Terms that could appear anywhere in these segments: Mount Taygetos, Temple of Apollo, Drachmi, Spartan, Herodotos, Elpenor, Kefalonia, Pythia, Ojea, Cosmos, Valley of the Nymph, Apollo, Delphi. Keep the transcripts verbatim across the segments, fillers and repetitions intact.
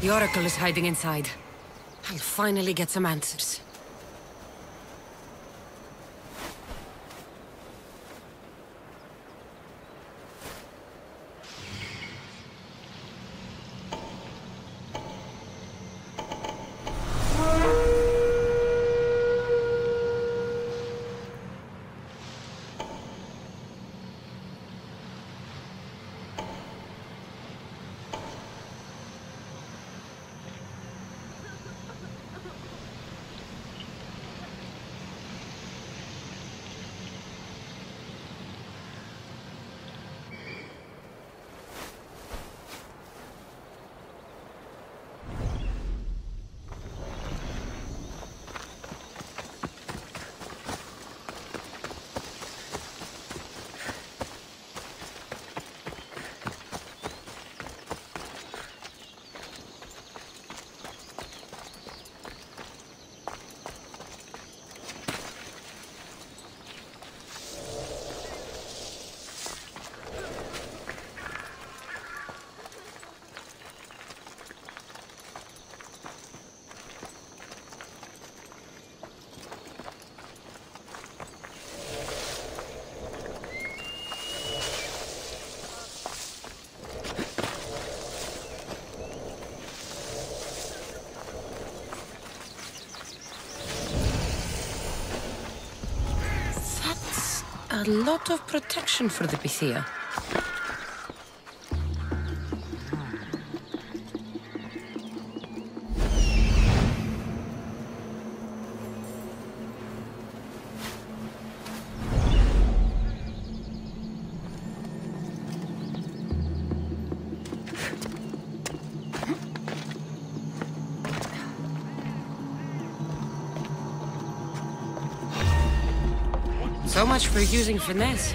The Oracle is hiding inside. I'll finally get some answers. A lot of protection for the Pythia. So much for using finesse.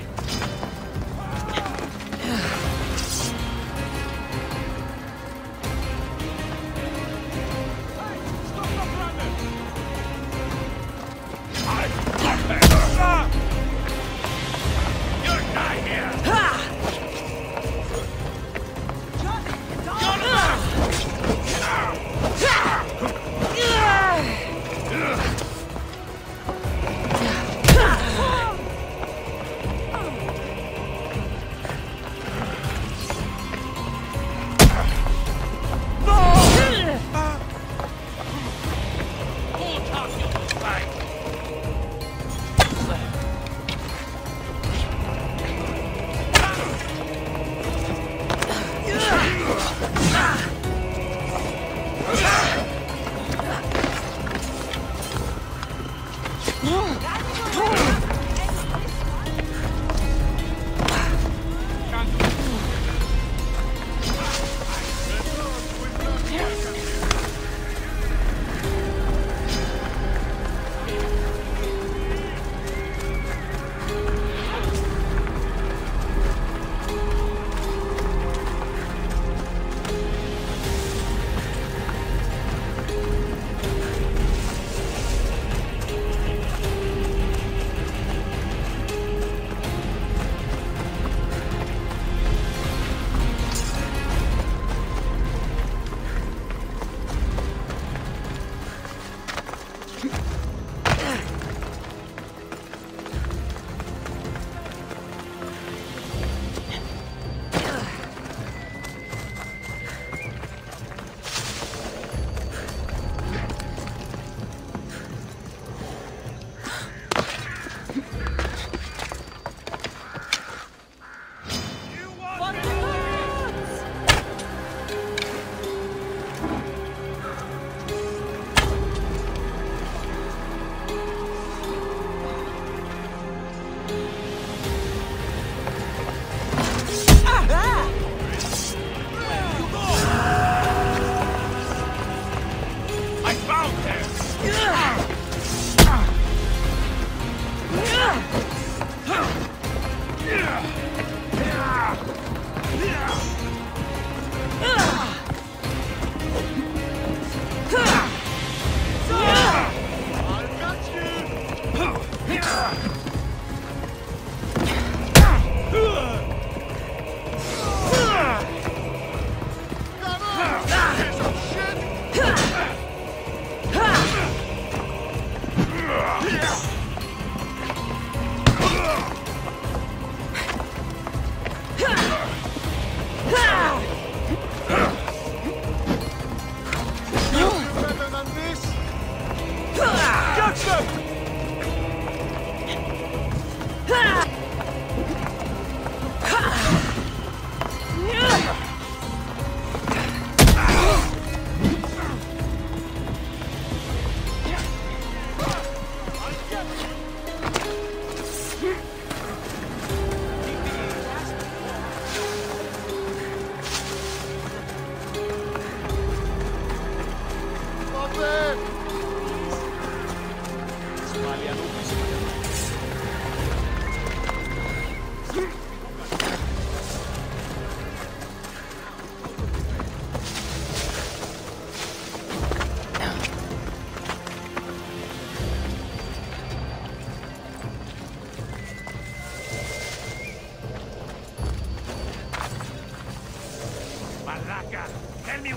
Shit!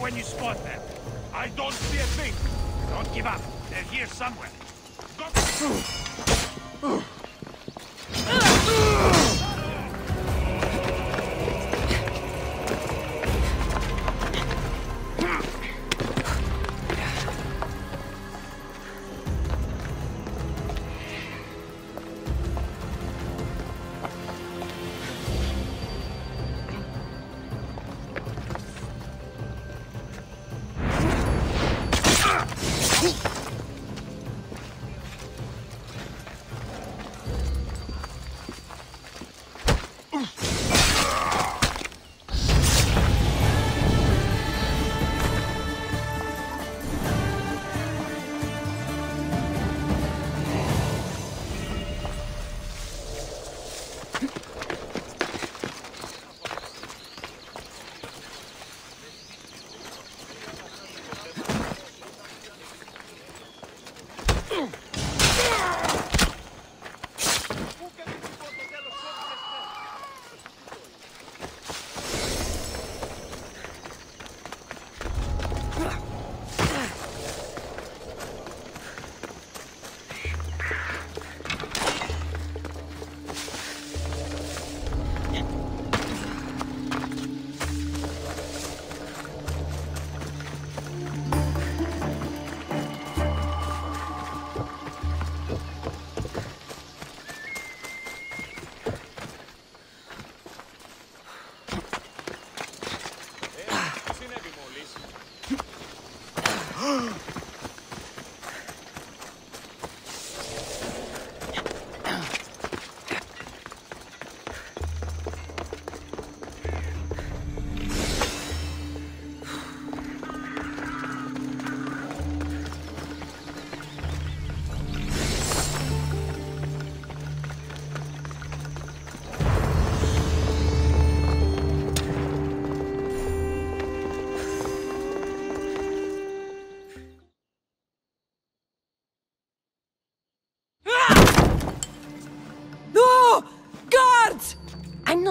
when you spot them. I don't see a thing. Don't give up. They're here somewhere. Go.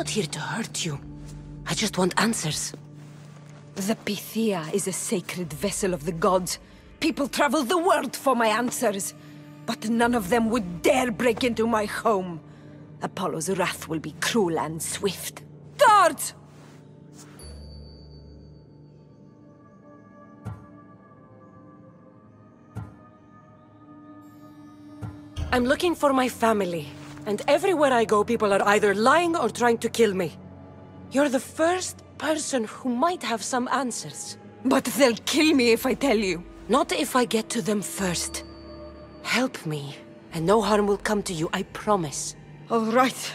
Here to hurt you. I just want answers. The Pythia is a sacred vessel of the gods. People travel the world for my answers, but none of them would dare break into my home. Apollo's wrath will be cruel and swift. Guards! I'm looking for my family. And everywhere I go, people are either lying or trying to kill me. You're the first person who might have some answers. But they'll kill me if I tell you. Not if I get to them first. Help me, and no harm will come to you, I promise. All right.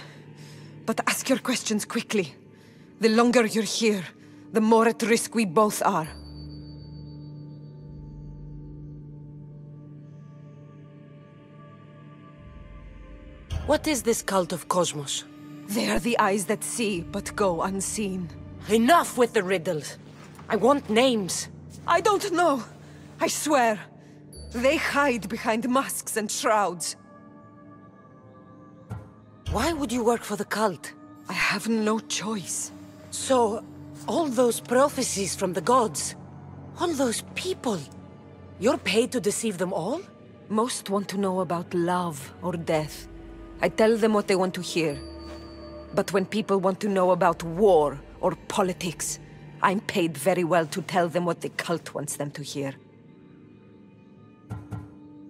But ask your questions quickly. The longer you're here, the more at risk we both are. What is this cult of Cosmos? They are the eyes that see, but go unseen. Enough with the riddles! I want names! I don't know! I swear! They hide behind masks and shrouds. Why would you work for the cult? I have no choice. So, all those prophecies from the gods, all those people, you're paid to deceive them all? Most want to know about love or death. I tell them what they want to hear. But when people want to know about war or politics, I'm paid very well to tell them what the cult wants them to hear.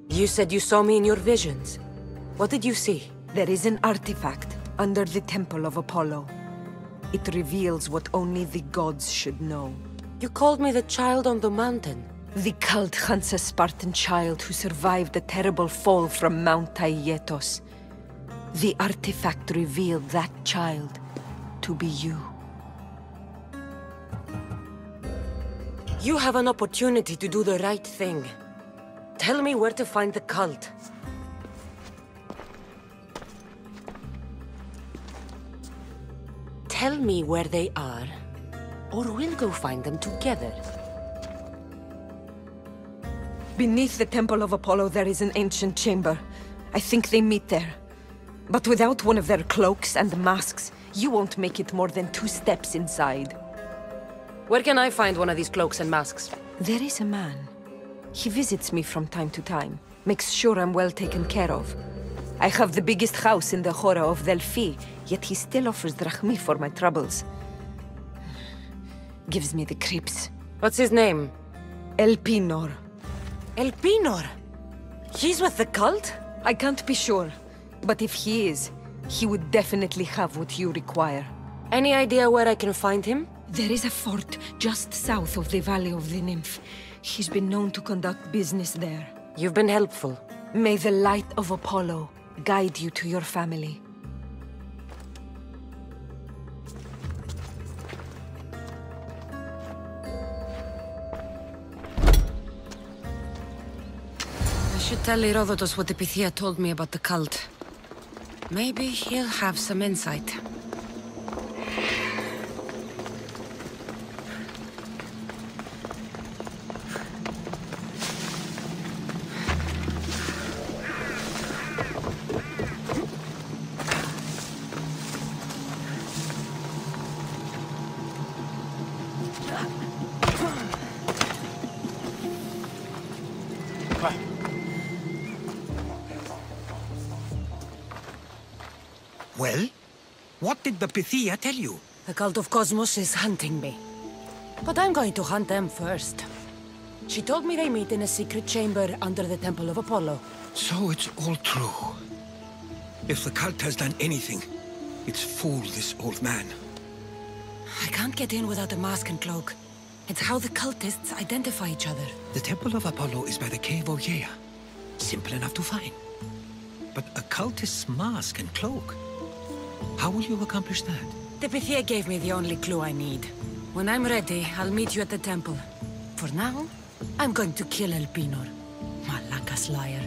You said you saw me in your visions. What did you see? There is an artifact under the Temple of Apollo. It reveals what only the gods should know. You called me the child on the mountain. The cult hunts a Spartan child who survived a terrible fall from Mount Taygetos. The artifact revealed that child to be you. You have an opportunity to do the right thing. Tell me where to find the cult. Tell me where they are, or we'll go find them together. Beneath the Temple of Apollo there is an ancient chamber. I think they meet there. But without one of their cloaks and masks, you won't make it more than two steps inside. Where can I find one of these cloaks and masks? There is a man. He visits me from time to time, makes sure I'm well taken care of. I have the biggest house in the Hora of Delphi, yet he still offers Drachmi for my troubles. Gives me the creeps. What's his name? Elpenor. Elpenor? He's with the cult? I can't be sure, but if he is, he would definitely have what you require. Any idea where I can find him? There is a fort just south of the Valley of the Nymph. He's been known to conduct business there. You've been helpful. May the light of Apollo guide you to your family. I should tell Herodotos what the Pythia told me about the cult. Maybe he'll have some insight. Well, what did the Pythia tell you? The cult of Cosmos is hunting me. But I'm going to hunt them first. She told me they meet in a secret chamber under the Temple of Apollo. So it's all true. If the cult has done anything, it's fooled this old man. I can't get in without a mask and cloak. It's how the cultists identify each other. The Temple of Apollo is by the cave Ojea. Simple enough to find. But a cultist's mask and cloak? How will you accomplish that? The Pythia gave me the only clue I need. When I'm ready, I'll meet you at the temple. For now, I'm going to kill Elpenor, Malaka's liar.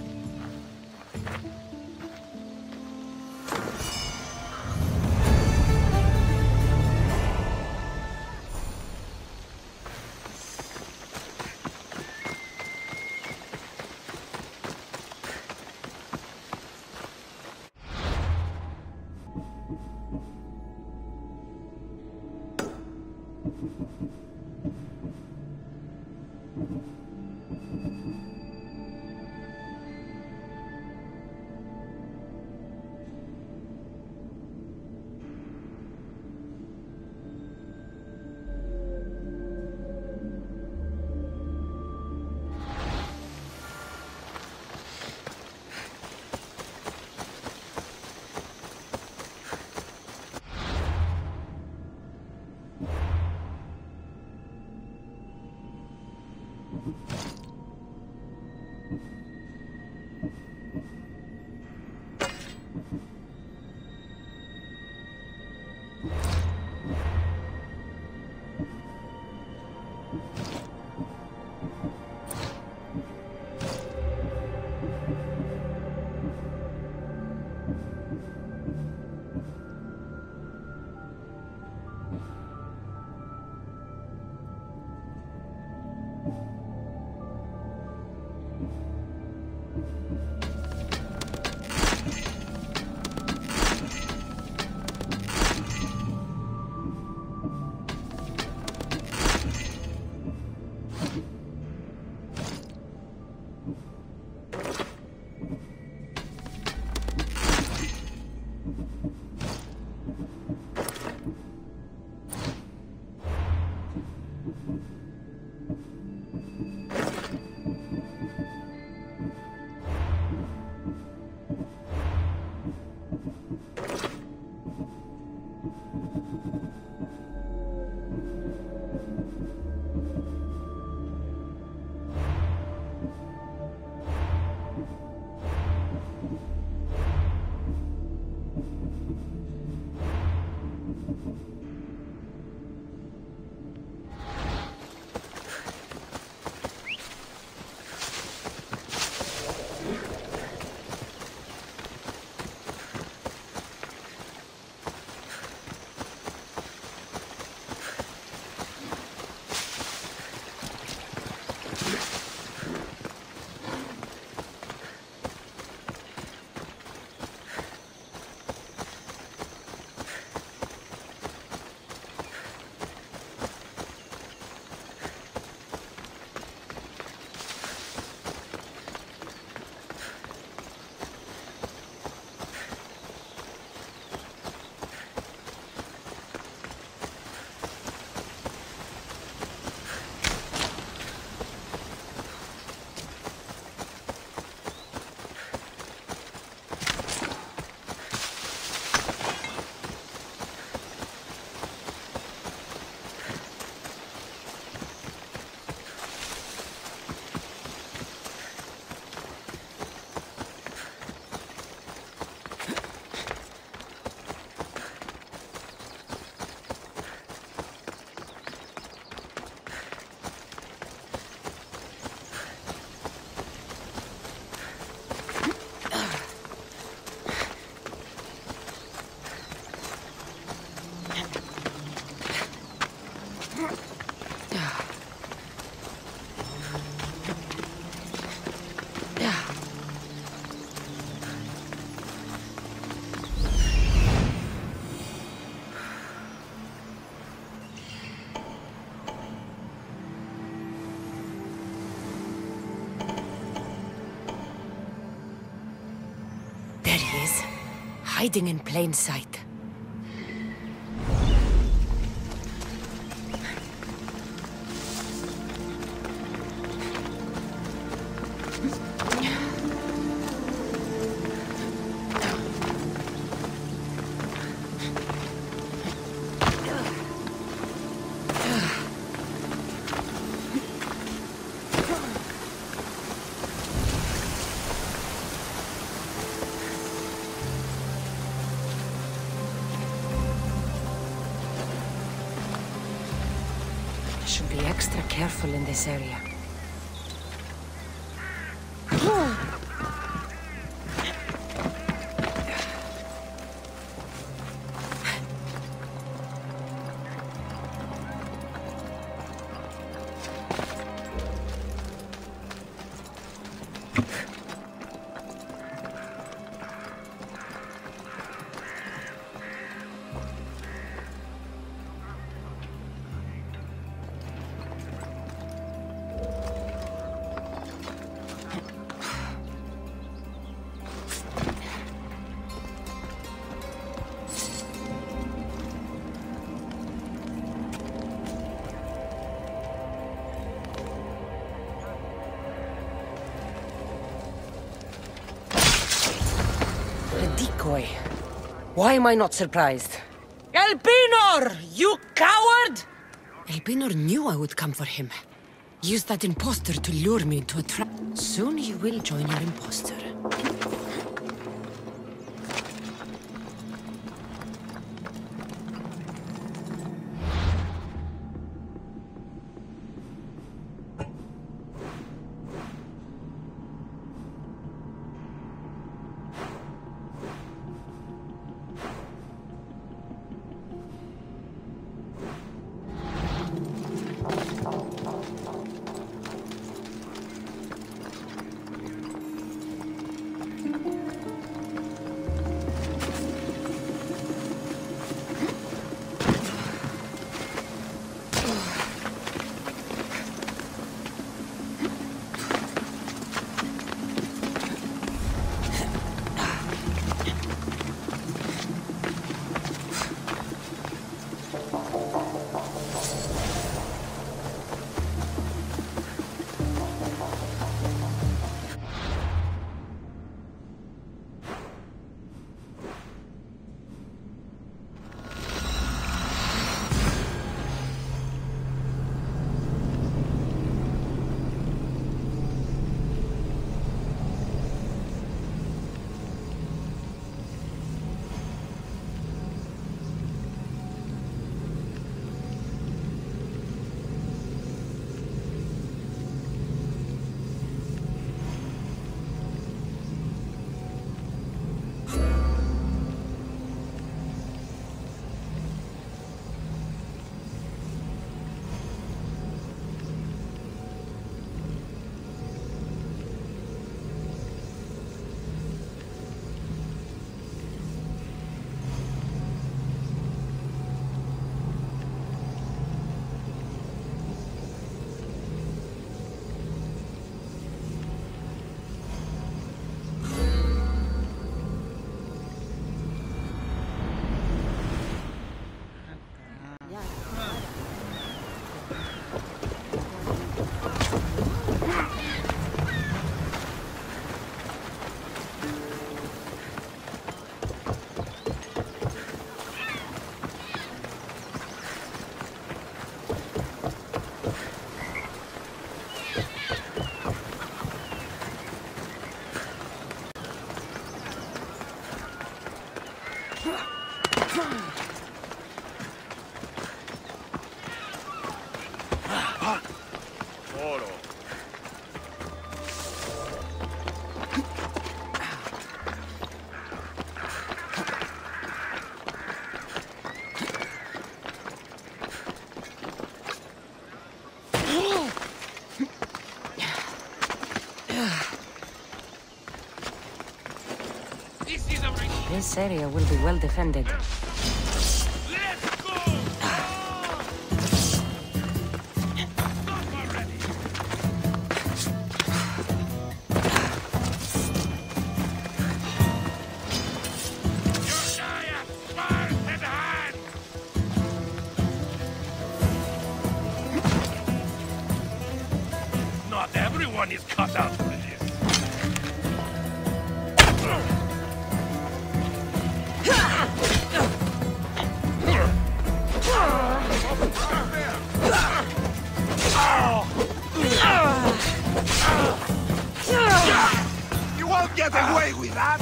hiding in plain sight. Careful in this area. Why am I not surprised? Elpenor! You coward! Elpenor knew I would come for him. Used that imposter to lure me into a trap. Soon he will join your imposter. This area will be well defended. Let's go! Ah, that's what it is. You won't get away with that.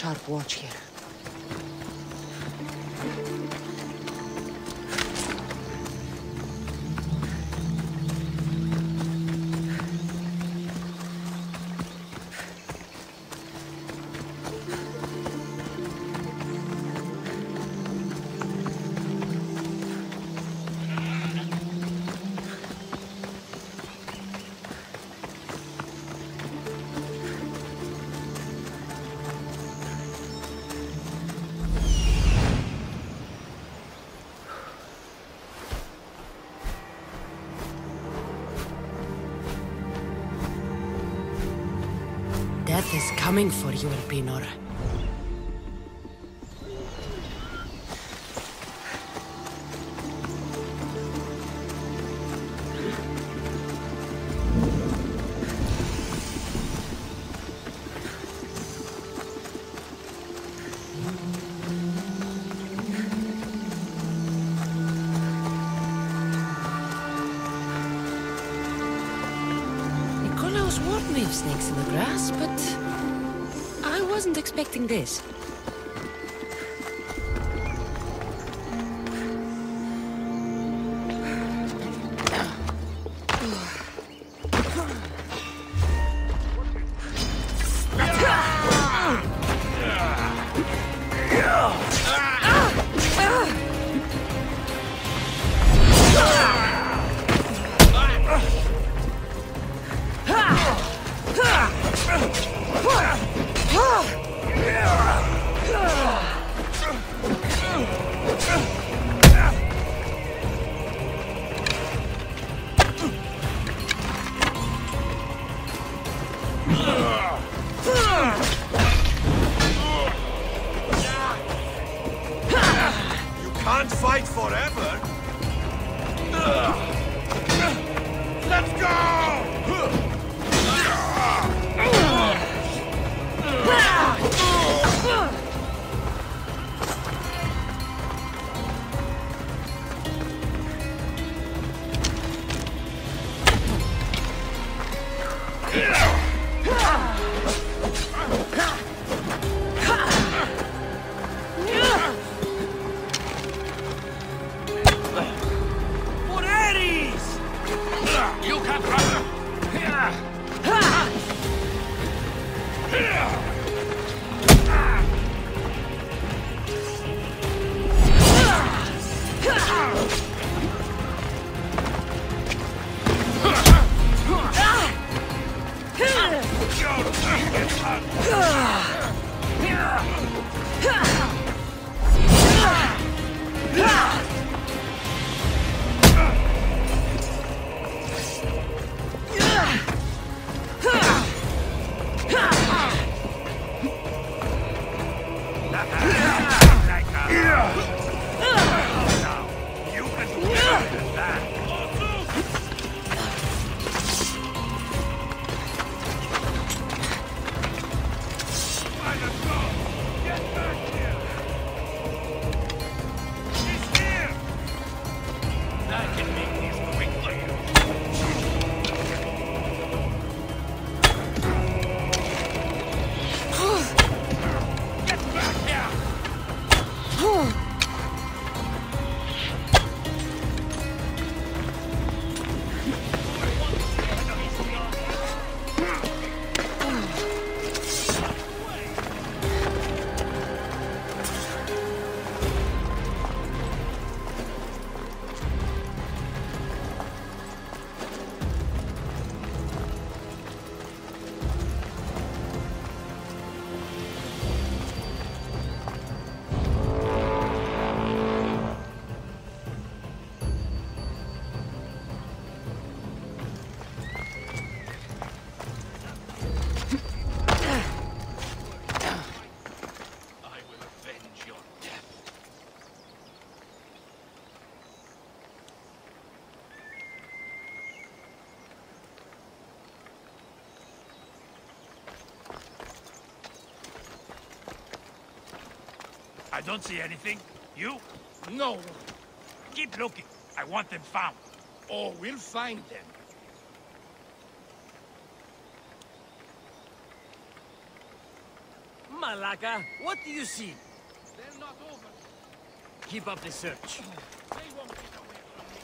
Sharp watch here. Death is coming for you, Elpenor. Snakes in the grass, but I wasn't expecting this. You can't run! I don't see anything. You? No. Keep looking. I want them found. Or we'll find them. Malaka, what do you see? They're not over. Keep up the search. They won't get away from me.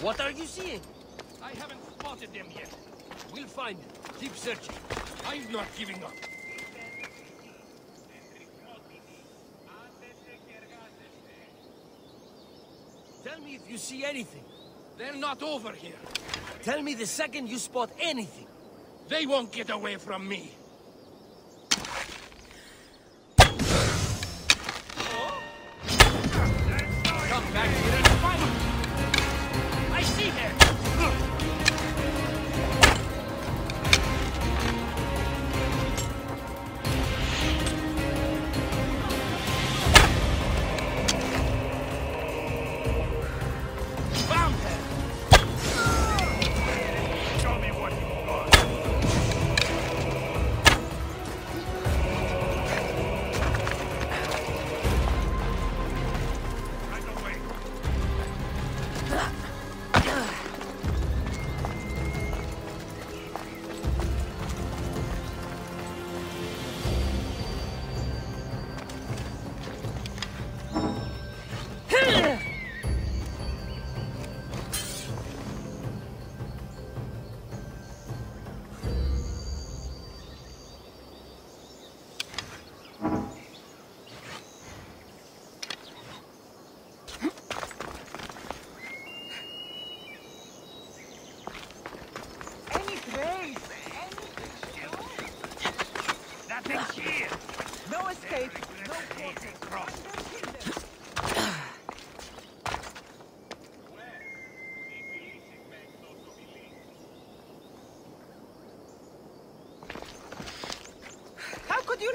What are you seeing? I haven't spotted them yet. We'll find them. Keep searching. I'm not giving up. Tell me if you see anything. They're not over here. Tell me the second you spot anything. They won't get away from me. Oh?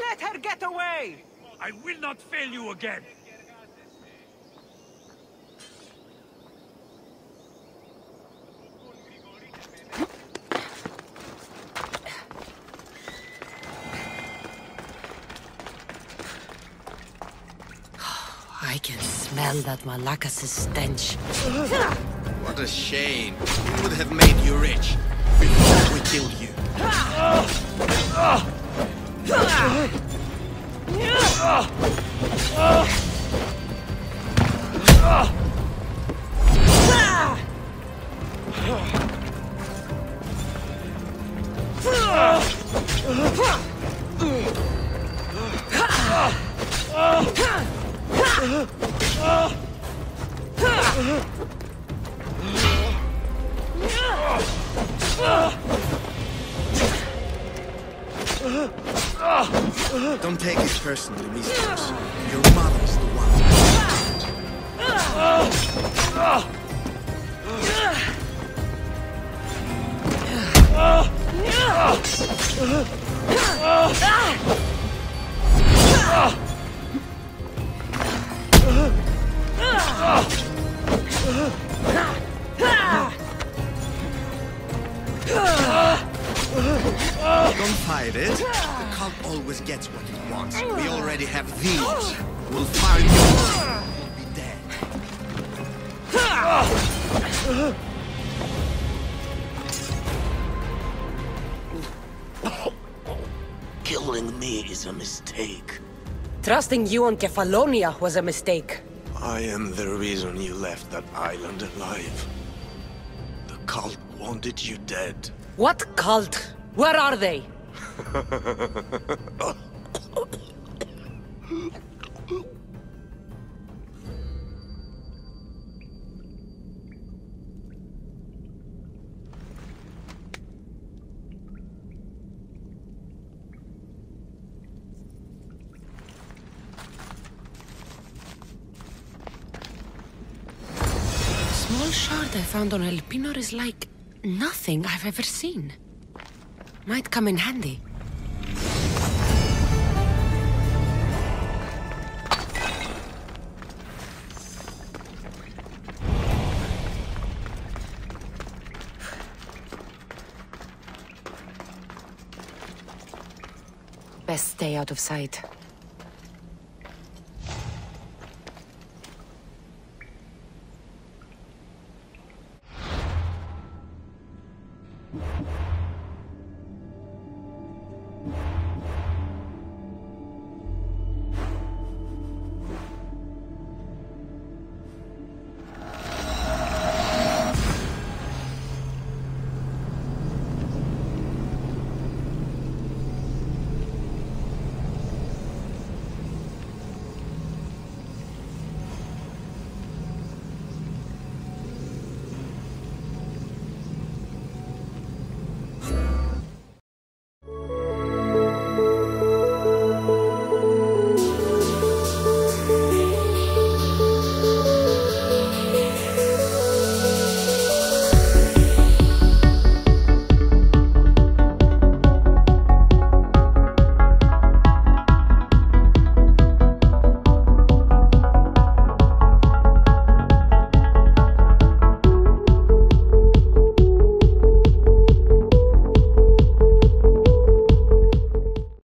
Let her get away! I will not fail you again! I can smell that Malakas' stench. What a shame. We would have made you rich before we killed you. Ah! Ah! Trusting you on Kefalonia was a mistake. I am the reason you left that island alive. The cult wanted you dead. What cult? Where are they? Found on Elpenor is like nothing I've ever seen. Might come in handy. Best stay out of sight.